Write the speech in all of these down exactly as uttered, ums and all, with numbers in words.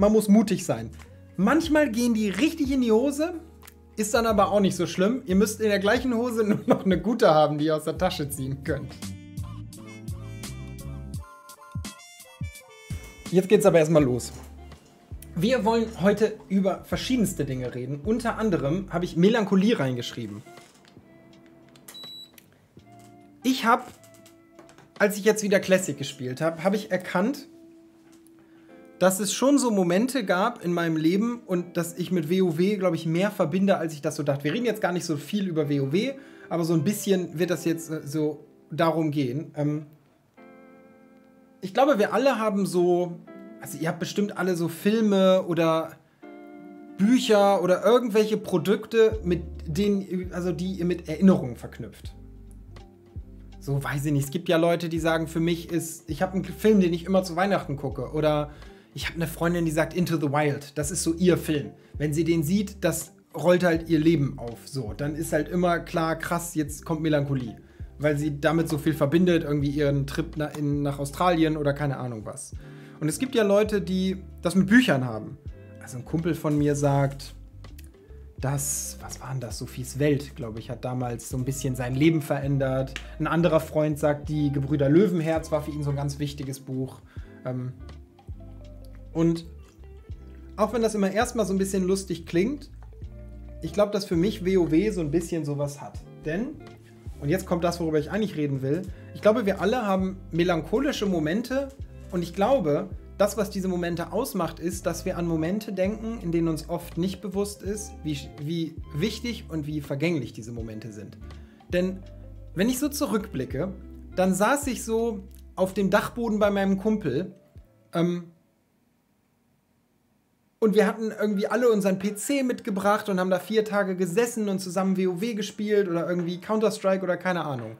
man muss mutig sein. Manchmal gehen die richtig in die Hose, ist dann aber auch nicht so schlimm. Ihr müsst in der gleichen Hose nur noch eine gute haben, die ihr aus der Tasche ziehen könnt. Jetzt geht's aber erstmal los. Wir wollen heute über verschiedenste Dinge reden. Unter anderem habe ich Melancholie reingeschrieben. Ich habe, als ich jetzt wieder Classic gespielt habe, habe ich erkannt, dass es schon so Momente gab in meinem Leben und dass ich mit WoW, glaube ich, mehr verbinde, als ich das so dachte. Wir reden jetzt gar nicht so viel über WoW, aber so ein bisschen wird das jetzt so darum gehen. Ähm ich glaube, wir alle haben so, also ihr habt bestimmt alle so Filme oder Bücher oder irgendwelche Produkte, mit denen, also die ihr mit Erinnerungen verknüpft. So, weiß ich nicht, es gibt ja Leute, die sagen, für mich ist, ich habe einen Film, den ich immer zu Weihnachten gucke. Oder ich habe eine Freundin, die sagt, Into the Wild, das ist so ihr Film. Wenn sie den sieht, das rollt halt ihr Leben auf. So, dann ist halt immer klar, krass, jetzt kommt Melancholie. Weil sie damit so viel verbindet, irgendwie ihren Trip na, in, nach Australien oder keine Ahnung was. Und es gibt ja Leute, die das mit Büchern haben. Also ein Kumpel von mir sagt, das, was war denn das? Sophies Welt, glaube ich, hat damals so ein bisschen sein Leben verändert. Ein anderer Freund sagt, die Gebrüder Löwenherz war für ihn so ein ganz wichtiges Buch. Und auch wenn das immer erstmal so ein bisschen lustig klingt, ich glaube, dass für mich WoW so ein bisschen sowas hat. Denn, und jetzt kommt das, worüber ich eigentlich reden will, ich glaube, wir alle haben melancholische Momente und ich glaube, das, was diese Momente ausmacht, ist, dass wir an Momente denken, in denen uns oft nicht bewusst ist, wie, wie wichtig und wie vergänglich diese Momente sind. Denn wenn ich so zurückblicke, dann saß ich so auf dem Dachboden bei meinem Kumpel ähm, und wir hatten irgendwie alle unseren P C mitgebracht und haben da vier Tage gesessen und zusammen WoW gespielt oder irgendwie Counter-Strike oder keine Ahnung.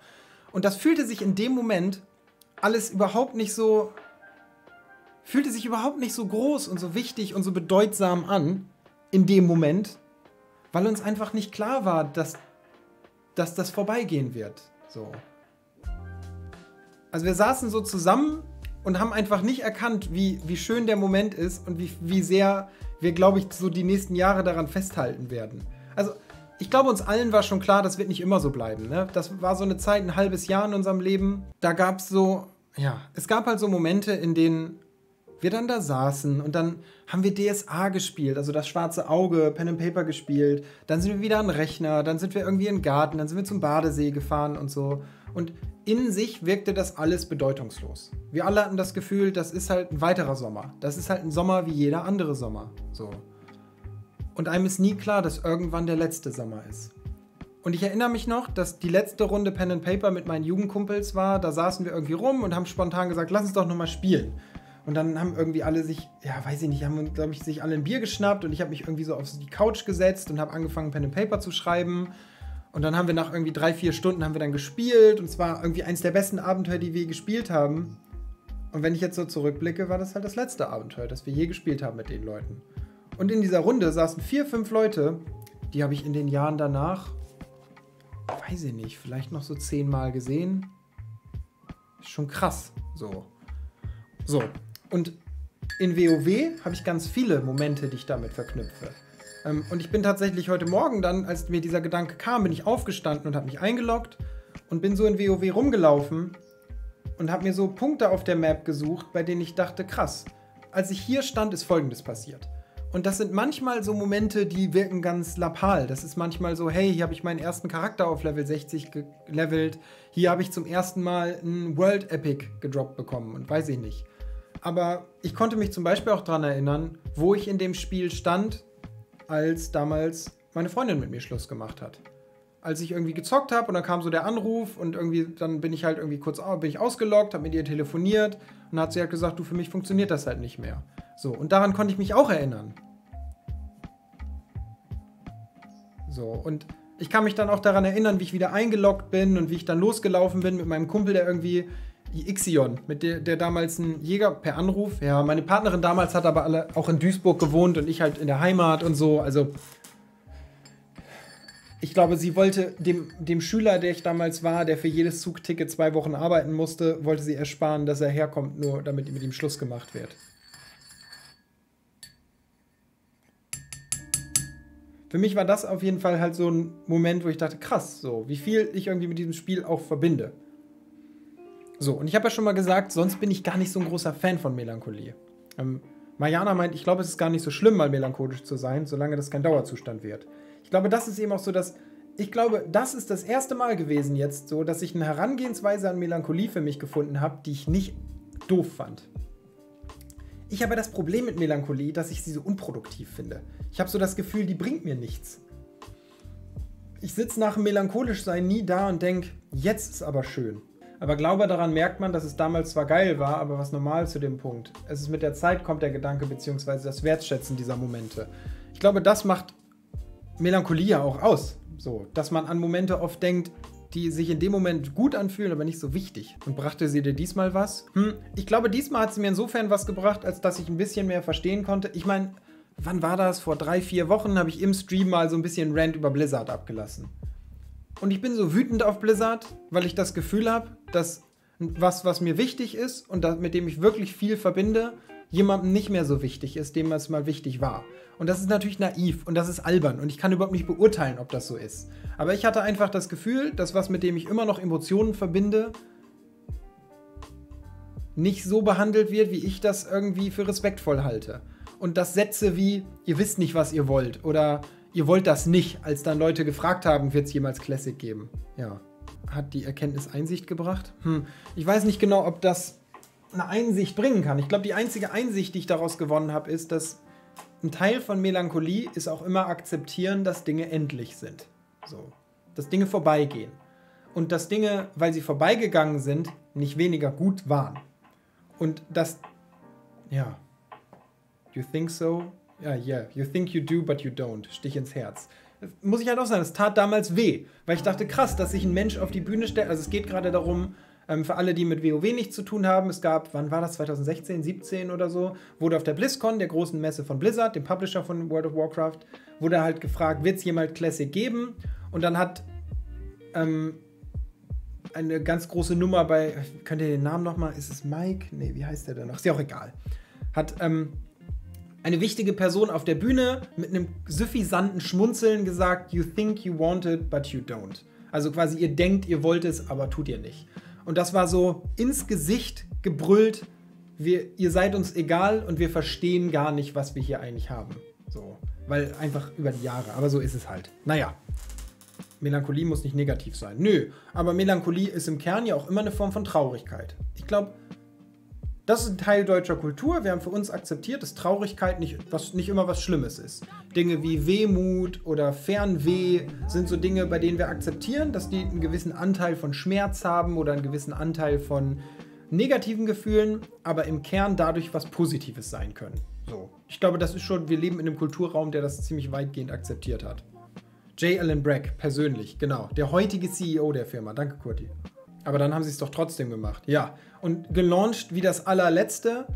Und das fühlte sich in dem Moment alles überhaupt nicht so... fühlte sich überhaupt nicht so groß und so wichtig und so bedeutsam an in dem Moment, weil uns einfach nicht klar war, dass, dass das vorbeigehen wird. So. Also wir saßen so zusammen und haben einfach nicht erkannt, wie, wie schön der Moment ist und wie, wie sehr wir, glaube ich, so die nächsten Jahre daran festhalten werden. Also ich glaube, uns allen war schon klar, das wird nicht immer so bleiben. Ne? Das war so eine Zeit, ein halbes Jahr in unserem Leben. Da gab es so, ja, es gab halt so Momente, in denen wir dann da saßen und dann haben wir D S A gespielt, also das Schwarze Auge, Pen and Paper gespielt, dann sind wir wieder an Rechner, dann sind wir irgendwie in den Garten, dann sind wir zum Badesee gefahren und so. Und in sich wirkte das alles bedeutungslos. Wir alle hatten das Gefühl, das ist halt ein weiterer Sommer. Das ist halt ein Sommer wie jeder andere Sommer. So. Und einem ist nie klar, dass irgendwann der letzte Sommer ist. Und ich erinnere mich noch, dass die letzte Runde Pen and Paper mit meinen Jugendkumpels war, da saßen wir irgendwie rum und haben spontan gesagt, lass uns doch nochmal spielen. Und dann haben irgendwie alle sich, ja, weiß ich nicht, haben, glaube ich, sich alle ein Bier geschnappt und ich habe mich irgendwie so auf die Couch gesetzt und habe angefangen, Pen and Paper zu schreiben. Und dann haben wir nach irgendwie drei, vier Stunden haben wir dann gespielt und es war irgendwie eins der besten Abenteuer, die wir gespielt haben. Und wenn ich jetzt so zurückblicke, war das halt das letzte Abenteuer, das wir je gespielt haben mit den Leuten. Und in dieser Runde saßen vier, fünf Leute, die habe ich in den Jahren danach, weiß ich nicht, vielleicht noch so zehnmal gesehen. Ist schon krass, so. So. Und in WoW habe ich ganz viele Momente, die ich damit verknüpfe. Ähm, und ich bin tatsächlich heute Morgen dann, als mir dieser Gedanke kam, bin ich aufgestanden und habe mich eingeloggt und bin so in WoW rumgelaufen und habe mir so Punkte auf der Map gesucht, bei denen ich dachte, krass, als ich hier stand, ist Folgendes passiert. Und das sind manchmal so Momente, die wirken ganz lappal. Das ist manchmal so, hey, hier habe ich meinen ersten Charakter auf Level sechzig gelevelt, hier habe ich zum ersten Mal ein World Epic gedroppt bekommen und weiß ich nicht. Aber ich konnte mich zum Beispiel auch daran erinnern, wo ich in dem Spiel stand, als damals meine Freundin mit mir Schluss gemacht hat. Als ich irgendwie gezockt habe und dann kam so der Anruf und irgendwie dann bin ich halt irgendwie kurz bin ich ausgeloggt, habe mit ihr telefoniert und dann hat sie halt gesagt, du, für mich funktioniert das halt nicht mehr. So, und daran konnte ich mich auch erinnern. So, und ich kann mich dann auch daran erinnern, wie ich wieder eingeloggt bin und wie ich dann losgelaufen bin mit meinem Kumpel, der irgendwie... Ixion, mit der, der damals ein Jäger per Anruf. Ja, meine Partnerin damals hat aber alle auch in Duisburg gewohnt und ich halt in der Heimat und so. Also, ich glaube, sie wollte dem, dem Schüler, der ich damals war, der für jedes Zugticket zwei Wochen arbeiten musste, wollte sie ersparen, dass er herkommt, nur damit mit ihm Schluss gemacht wird. für mich war das auf jeden Fall halt so ein Moment, wo ich dachte, krass, so, wie viel ich irgendwie mit diesem Spiel auch verbinde. So, und ich habe ja schon mal gesagt, sonst bin ich gar nicht so ein großer Fan von Melancholie. Ähm, Mariana meint, ich glaube, es ist gar nicht so schlimm, mal melancholisch zu sein, solange das kein Dauerzustand wird. Ich glaube, das ist eben auch so, dass ich glaube, das ist das erste Mal gewesen jetzt so, dass ich eine Herangehensweise an Melancholie für mich gefunden habe, die ich nicht doof fand. Ich habe das Problem mit Melancholie, dass ich sie so unproduktiv finde. Ich habe so das Gefühl, die bringt mir nichts. Ich sitze nach dem Melancholischsein nie da und denke, jetzt ist aber schön. Aber glaube daran merkt man, dass es damals zwar geil war, aber was normal zu dem Punkt. Es ist mit der Zeit kommt der Gedanke bzw. das Wertschätzen dieser Momente. Ich glaube, das macht Melancholie auch aus. So, dass man an Momente oft denkt, die sich in dem Moment gut anfühlen, aber nicht so wichtig. Und brachte sie dir diesmal was? Hm, ich glaube, diesmal hat sie mir insofern was gebracht, als dass ich ein bisschen mehr verstehen konnte. Ich meine, wann war das? Vor drei, vier Wochen habe ich im Stream mal so ein bisschen Rant über Blizzard abgelassen. Und ich bin so wütend auf Blizzard, weil ich das Gefühl habe, dass was, was mir wichtig ist und das, mit dem ich wirklich viel verbinde, jemandem nicht mehr so wichtig ist, dem es mal wichtig war. Und das ist natürlich naiv und das ist albern und ich kann überhaupt nicht beurteilen, ob das so ist. Aber ich hatte einfach das Gefühl, dass was, mit dem ich immer noch Emotionen verbinde, nicht so behandelt wird, wie ich das irgendwie für respektvoll halte. Und dass Sätze wie, ihr wisst nicht, was ihr wollt oder ihr wollt das nicht, als dann Leute gefragt haben, wird es jemals Classic geben. Ja, hat die Erkenntnis Einsicht gebracht? Hm, ich weiß nicht genau, ob das eine Einsicht bringen kann. Ich glaube, die einzige Einsicht, die ich daraus gewonnen habe, ist, dass ein Teil von Melancholie ist auch immer akzeptieren, dass Dinge endlich sind. So. Dass Dinge vorbeigehen. Und dass Dinge, weil sie vorbeigegangen sind, nicht weniger gut waren. Und dass... Ja. You think so? Ja, yeah, yeah. You think you do, but you don't. Stich ins Herz. Muss ich halt auch sagen, es tat damals weh. Weil ich dachte, krass, dass sich ein Mensch auf die Bühne stellt. Also es geht gerade darum... Für alle, die mit WoW nichts zu tun haben, es gab, wann war das, zwanzig sechzehn, siebzehn oder so, wurde auf der BlizzCon, der großen Messe von Blizzard, dem Publisher von World of Warcraft, wurde halt gefragt, wird es jemals Classic geben? Und dann hat ähm, eine ganz große Nummer bei, könnt ihr den Namen nochmal, ist es Mike? Nee, wie heißt der denn noch? Ist ja auch egal. Hat ähm, eine wichtige Person auf der Bühne mit einem suffisanten Schmunzeln gesagt, you think you want it, but you don't. Also quasi, ihr denkt, ihr wollt es, aber tut ihr nicht. Und das war so ins Gesicht gebrüllt, wir, ihr seid uns egal und wir verstehen gar nicht, was wir hier eigentlich haben. So, weil einfach über die Jahre, aber so ist es halt. Naja, Melancholie muss nicht negativ sein. Nö, aber Melancholie ist im Kern ja auch immer eine Form von Traurigkeit. Ich glaube, das ist ein Teil deutscher Kultur. Wir haben für uns akzeptiert, dass Traurigkeit nicht, was, nicht immer was Schlimmes ist. Dinge wie Wehmut oder Fernweh sind so Dinge, bei denen wir akzeptieren, dass die einen gewissen Anteil von Schmerz haben oder einen gewissen Anteil von negativen Gefühlen, aber im Kern dadurch was Positives sein können. So. Ich glaube, das ist schon, wir leben in einem Kulturraum, der das ziemlich weitgehend akzeptiert hat. J. Allen Brack, persönlich, genau. Der heutige C E O der Firma. Danke, Kurti. Aber dann haben sie es doch trotzdem gemacht. Ja, und gelauncht wie das allerletzte.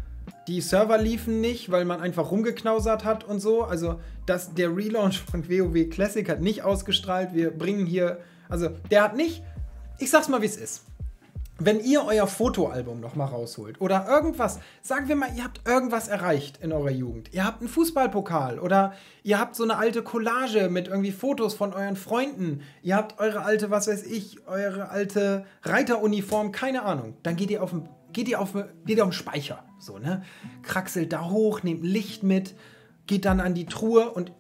Die Server liefen nicht, weil man einfach rumgeknausert hat und so. Also das, der Relaunch von WoW Classic hat nicht ausgestrahlt. Wir bringen hier... Also der hat nicht... Ich sag's mal, wie es ist. Wenn ihr euer Fotoalbum nochmal rausholt oder irgendwas... Sagen wir mal, ihr habt irgendwas erreicht in eurer Jugend. Ihr habt einen Fußballpokal oder ihr habt so eine alte Collage mit irgendwie Fotos von euren Freunden. Ihr habt eure alte, was weiß ich, eure alte Reiteruniform, keine Ahnung. Dann geht ihr auf den... Geht ihr, auf, geht ihr auf den Speicher, so, ne? Kraxelt da hoch, nehmt Licht mit, geht dann an die Truhe und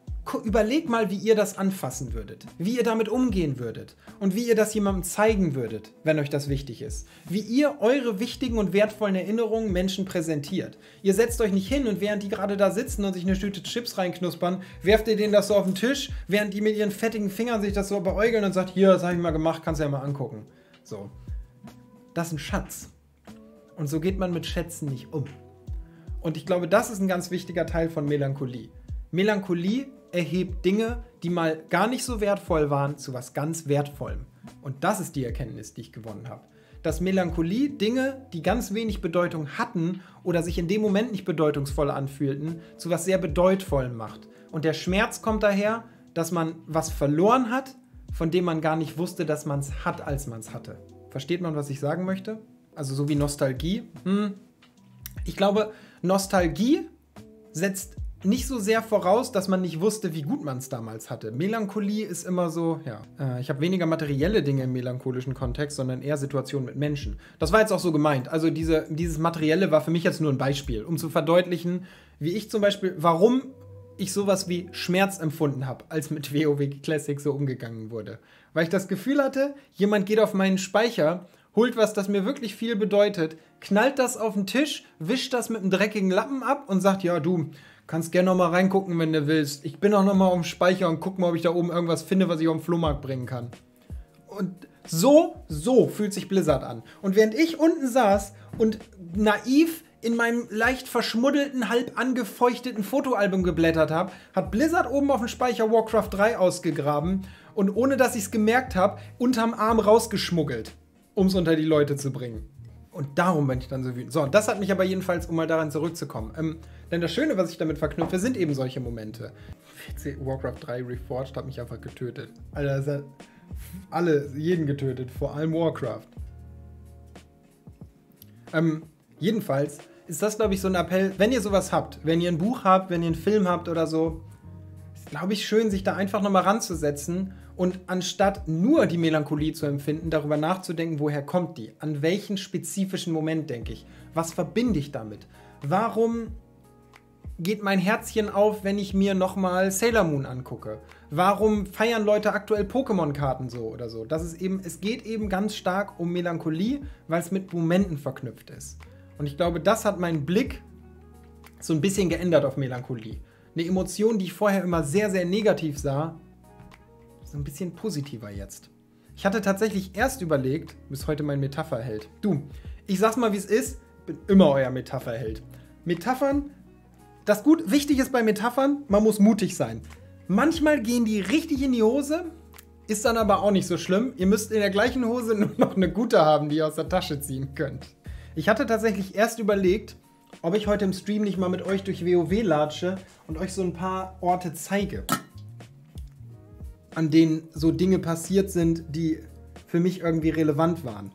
überlegt mal, wie ihr das anfassen würdet, wie ihr damit umgehen würdet und wie ihr das jemandem zeigen würdet, wenn euch das wichtig ist. Wie ihr eure wichtigen und wertvollen Erinnerungen Menschen präsentiert. Ihr setzt euch nicht hin und während die gerade da sitzen und sich eine Tüte Chips reinknuspern, werft ihr denen das so auf den Tisch, während die mit ihren fettigen Fingern sich das so beäugeln und sagt, hier, das habe ich mal gemacht, kannst du ja mal angucken. So. Das ist ein Schatz. Und so geht man mit Schätzen nicht um. Und ich glaube, das ist ein ganz wichtiger Teil von Melancholie. Melancholie erhebt Dinge, die mal gar nicht so wertvoll waren, zu was ganz Wertvollem. Und das ist die Erkenntnis, die ich gewonnen habe. Dass Melancholie Dinge, die ganz wenig Bedeutung hatten oder sich in dem Moment nicht bedeutungsvoll anfühlten, zu was sehr Bedeutvollem macht. Und der Schmerz kommt daher, dass man was verloren hat, von dem man gar nicht wusste, dass man es hat, als man es hatte. Versteht man, was ich sagen möchte? Also so wie Nostalgie. Hm. Ich glaube, Nostalgie setzt nicht so sehr voraus, dass man nicht wusste, wie gut man es damals hatte. Melancholie ist immer so, ja, äh, ich habe weniger materielle Dinge im melancholischen Kontext, sondern eher Situationen mit Menschen. Das war jetzt auch so gemeint. Also diese, dieses Materielle war für mich jetzt nur ein Beispiel, um zu verdeutlichen, wie ich zum Beispiel, warum ich sowas wie Schmerz empfunden habe, als mit WoW Classic so umgegangen wurde. Weil ich das Gefühl hatte, jemand geht auf meinen Speicher, holt was, das mir wirklich viel bedeutet, knallt das auf den Tisch, wischt das mit einem dreckigen Lappen ab und sagt, ja, du kannst gerne nochmal reingucken, wenn du willst. Ich bin auch nochmal auf dem Speicher und guck mal, ob ich da oben irgendwas finde, was ich auf den Flohmarkt bringen kann. Und so, so fühlt sich Blizzard an. Und während ich unten saß und naiv in meinem leicht verschmuddelten, halb angefeuchteten Fotoalbum geblättert habe, hat Blizzard oben auf dem Speicher Warcraft drei ausgegraben und ohne dass ich es gemerkt habe, unterm Arm rausgeschmuggelt, um es unter die Leute zu bringen. Und darum bin ich dann so wütend. So, das hat mich aber jedenfalls, um mal daran zurückzukommen. Ähm, denn das Schöne, was ich damit verknüpfe, sind eben solche Momente. Warcraft drei Reforged hat mich einfach getötet. Alter, das hat alle, jeden getötet, vor allem Warcraft. Ähm, jedenfalls ist das, glaube ich, so ein Appell, wenn ihr sowas habt, wenn ihr ein Buch habt, wenn ihr einen Film habt oder so, ist, glaube ich, schön, sich da einfach nochmal ranzusetzen. Und anstatt nur die Melancholie zu empfinden, darüber nachzudenken, woher kommt die? An welchen spezifischen Moment denke ich? Was verbinde ich damit? Warum geht mein Herzchen auf, wenn ich mir nochmal Sailor Moon angucke? Warum feiern Leute aktuell Pokémon-Karten so oder so? Das ist eben, es geht eben ganz stark um Melancholie, weil es mit Momenten verknüpft ist. Und ich glaube, das hat meinen Blick so ein bisschen geändert auf Melancholie. Eine Emotion, die ich vorher immer sehr, sehr negativ sah, so ein bisschen positiver jetzt. Ich hatte tatsächlich erst überlegt, bis heute mein Metapherheld. Du, ich sag's mal, wie es ist, bin immer euer Metapherheld. Metaphern, das gut, wichtig ist bei Metaphern, man muss mutig sein. Manchmal gehen die richtig in die Hose, ist dann aber auch nicht so schlimm. Ihr müsst in der gleichen Hose nur noch eine gute haben, die ihr aus der Tasche ziehen könnt. Ich hatte tatsächlich erst überlegt, ob ich heute im Stream nicht mal mit euch durch WoW latsche und euch so ein paar Orte zeige, an denen so Dinge passiert sind, die für mich irgendwie relevant waren.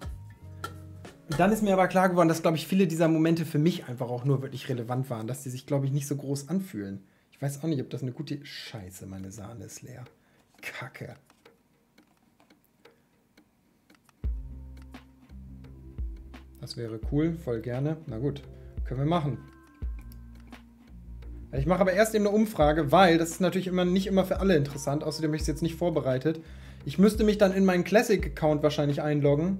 Und dann ist mir aber klar geworden, dass, glaube ich, viele dieser Momente für mich einfach auch nur wirklich relevant waren, dass die sich, glaube ich, nicht so groß anfühlen. Ich weiß auch nicht, ob das eine gute... Scheiße, meine Sahne ist leer. Kacke. Das wäre cool, voll gerne. Na gut, können wir machen. Ich mache aber erst eben eine Umfrage, weil das ist natürlich immer nicht immer für alle interessant. Außerdem habe ich es jetzt nicht vorbereitet. Ich müsste mich dann in meinen Classic-Account wahrscheinlich einloggen.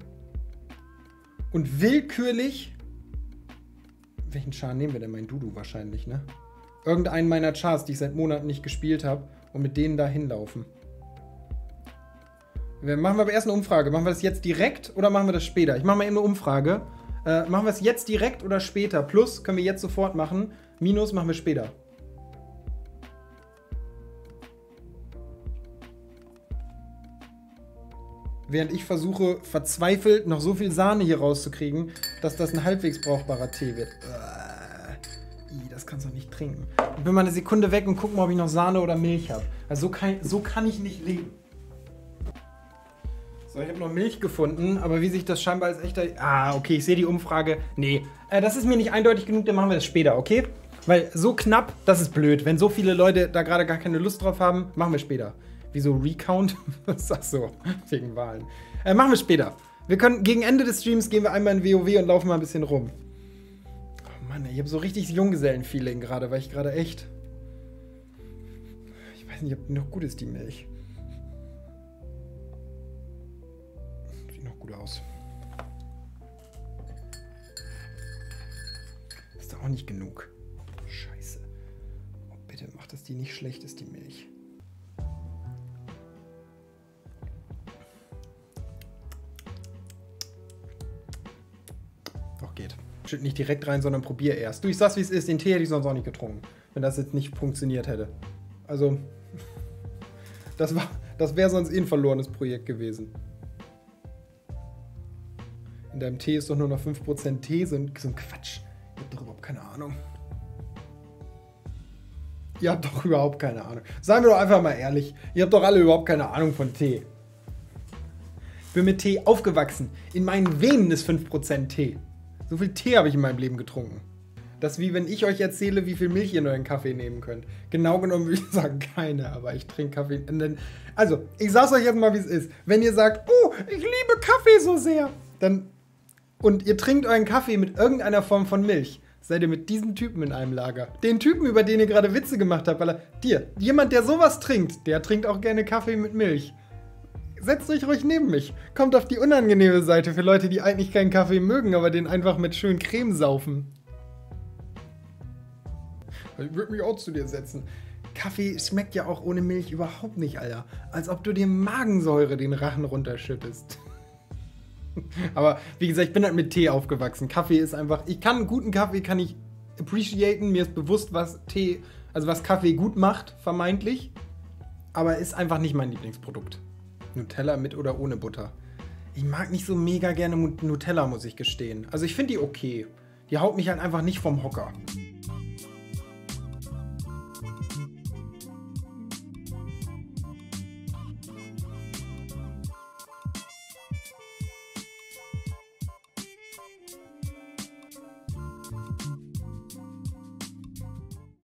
Und willkürlich... Welchen Char nehmen wir denn? Mein Dudu wahrscheinlich, ne? Irgendeinen meiner Chars, die ich seit Monaten nicht gespielt habe. Und mit denen da hinlaufen. Machen wir aber erst eine Umfrage. Machen wir das jetzt direkt oder machen wir das später? Ich mache mal eben eine Umfrage. Äh, machen wir es jetzt direkt oder später? Plus können wir jetzt sofort machen. Minus machen wir später. Während ich versuche, verzweifelt noch so viel Sahne hier rauszukriegen, dass das ein halbwegs brauchbarer Tee wird. Äh, das kannst du doch nicht trinken. Ich bin mal eine Sekunde weg und guck mal, ob ich noch Sahne oder Milch habe. Also so kann, so kann ich nicht leben. So, ich habe noch Milch gefunden, aber wie sich das scheinbar als echter... Ah, okay, ich sehe die Umfrage. Nee, äh, das ist mir nicht eindeutig genug, dann machen wir das später, okay? Weil so knapp, das ist blöd. Wenn so viele Leute da gerade gar keine Lust drauf haben, machen wir später. Wieso Recount? Ach so, wegen Wahlen. Äh, machen wir später. Wir können, gegen Ende des Streams gehen wir einmal in WoW und laufen mal ein bisschen rum. Oh Mann, ich habe so richtig Junggesellen-Feeling gerade, weil ich gerade echt... Ich weiß nicht, ob die noch gut ist, die Milch. Aus. Ist doch auch nicht genug. Scheiße. Oh, bitte mach, dass die nicht schlecht ist, die Milch. Doch, geht. Schütt nicht direkt rein, sondern probier erst. Du, ich sag's, wie es ist. Den Tee hätte ich sonst auch nicht getrunken, wenn das jetzt nicht funktioniert hätte. Also, das war, das wäre sonst eh ein verlorenes Projekt gewesen. In deinem Tee ist doch nur noch fünf Prozent Tee, so ein, so ein Quatsch. Ihr habt doch überhaupt keine Ahnung. Ihr habt doch überhaupt keine Ahnung. Seien wir doch einfach mal ehrlich. Ihr habt doch alle überhaupt keine Ahnung von Tee. Ich bin mit Tee aufgewachsen. In meinen Venen ist fünf Prozent Tee. So viel Tee habe ich in meinem Leben getrunken. Das ist wie wenn ich euch erzähle, wie viel Milch ihr in euren Kaffee nehmen könnt. Genau genommen würde ich sagen, keine, aber ich trinke Kaffee. Also, ich sag's euch jetzt mal, wie es ist. Wenn ihr sagt, oh, ich liebe Kaffee so sehr, dann und ihr trinkt euren Kaffee mit irgendeiner Form von Milch, seid ihr mit diesem Typen in einem Lager. Den Typen, über den ihr gerade Witze gemacht habt, weil er, dir, jemand, der sowas trinkt, der trinkt auch gerne Kaffee mit Milch. Setzt euch ruhig neben mich. Kommt auf die unangenehme Seite für Leute, die eigentlich keinen Kaffee mögen, aber den einfach mit schön Creme saufen. Ich würde mich auch zu dir setzen. Kaffee schmeckt ja auch ohne Milch überhaupt nicht, Alter. Als ob du dir Magensäure den Rachen runterschüttest. Aber wie gesagt, ich bin halt mit Tee aufgewachsen. Kaffee ist einfach, ich kann einen guten Kaffee, kann ich appreciaten. Mir ist bewusst, was Tee, also was Kaffee gut macht, vermeintlich. Aber ist einfach nicht mein Lieblingsprodukt. Nutella mit oder ohne Butter. Ich mag nicht so mega gerne Nutella, muss ich gestehen. Also ich finde die okay. Die haut mich halt einfach nicht vom Hocker.